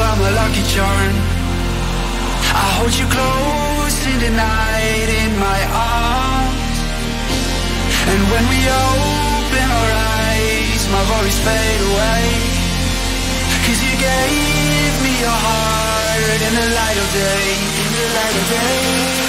I'm a lucky charm. I hold you close in the night in my arms. And when we open our eyes, my worries fade away. 'Cause you gave me your heart in the light of day.